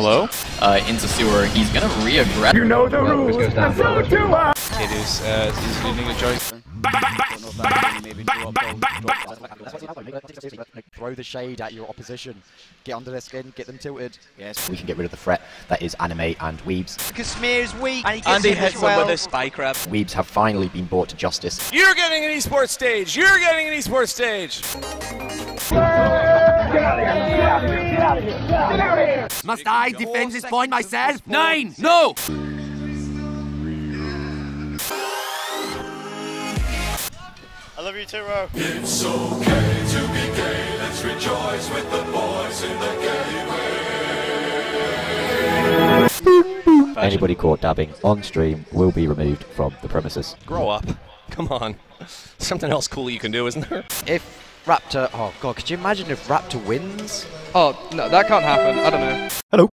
hello, into sewer. He's gonna re-aggress. You know the rules. Tattoos is leading a choice. Throw the shade at your opposition. Get under their skin, get them tilted. Yes, we can get rid of the threat that is anime and weebs. Because Smear's weak. And he hits them with a spike wrap. Weebs have finally been brought to justice. You're getting an esports stage. You're getting an esports stage. Get out of here! Get out of here! Get out of here! Get out of here! Must I defend this point myself? 9! No! I love you too, Ro. It's okay to be gay. Let's rejoice with the boys in the gay way. Anybody caught dabbing on stream will be removed from the premises. Grow up. Come on. Something else cool you can do, isn't there? If Raptor, oh god, could you imagine if Raptor wins? Oh, no, that can't happen, I don't know. Hello.